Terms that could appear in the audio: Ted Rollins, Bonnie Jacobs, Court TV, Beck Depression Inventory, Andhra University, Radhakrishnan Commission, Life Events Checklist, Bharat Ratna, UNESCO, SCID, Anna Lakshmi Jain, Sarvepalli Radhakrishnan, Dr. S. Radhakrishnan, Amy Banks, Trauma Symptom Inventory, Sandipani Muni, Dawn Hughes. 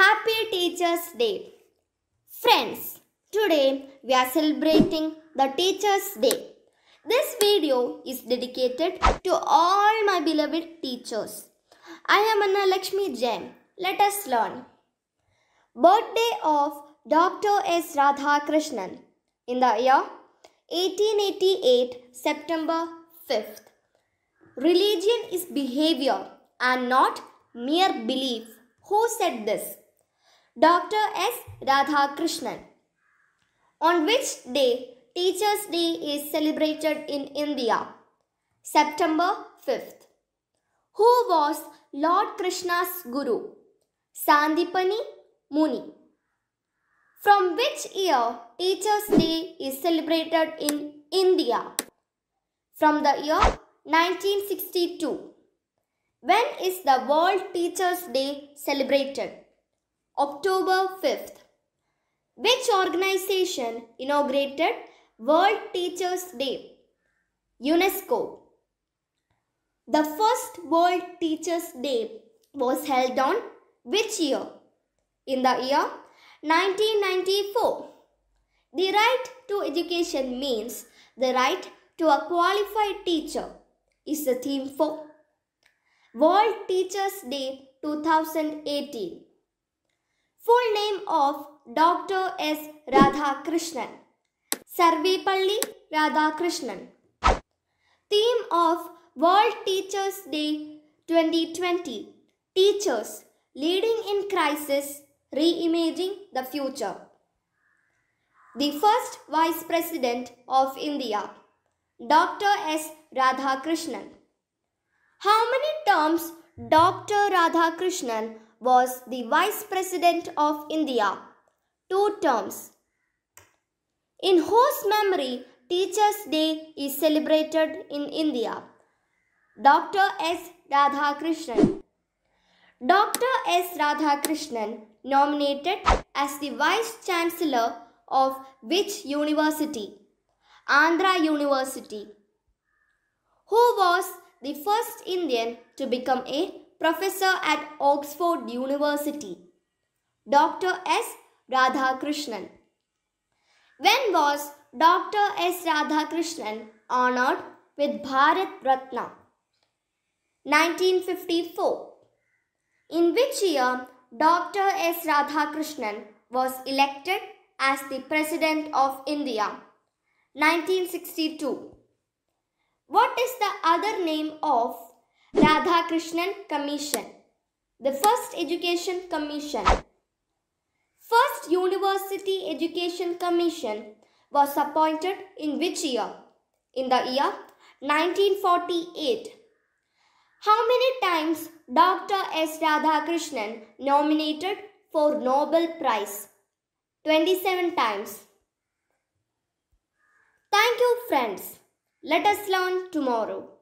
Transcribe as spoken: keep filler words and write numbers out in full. Happy Teachers' Day. Friends, today we are celebrating the Teachers' Day. This video is dedicated to all my beloved teachers. I am Anna Lakshmi Jain. Let us learn. Birthday of Doctor S. Radhakrishnan in the year eighteen eighty-eight, September fifth. Religion is behavior and not mere belief. Who said this? Doctor S. Radhakrishnan. On which day Teachers' Day is celebrated in India? September fifth. Who was Lord Krishna's Guru? Sandipani Muni. From which year Teachers' Day is celebrated in India? From the year nineteen sixty-two. When is the World Teachers' Day celebrated? October fifth. Which organization inaugurated World Teachers' Day? UNESCO. The first World Teachers' Day was held on which year? In the year nineteen ninety-four. The right to education means the right to a qualified teacher is the theme for World Teachers' Day twenty eighteen. Full name of Doctor S. Radhakrishnan. Sarvepalli Radhakrishnan. Theme of World Teachers' Day twenty twenty. Teachers leading in crisis, reimagining the future. The first Vice President of India, Doctor S. Radhakrishnan. How many terms Doctor Radhakrishnan was the Vice President of India? Two terms. In whose memory Teachers' Day is celebrated in India? Doctor S. Radhakrishnan. Doctor S. Radhakrishnan nominated as the Vice Chancellor of which university? Andhra University. Who was the first Indian to become a professor at Oxford University? Doctor S. Radhakrishnan. When was Doctor S. Radhakrishnan honored with Bharat Ratna? nineteen fifty-four. In which year Doctor S. Radhakrishnan was elected as the President of India? nineteen sixty-two. What is the other name of Radhakrishnan Commission? The First Education Commission. First University Education Commission was appointed in which year? In the year nineteen forty-eight. How many times Doctor S. Radhakrishnan nominated for Nobel Prize? twenty-seven times. Thank you, friends. Let us learn tomorrow.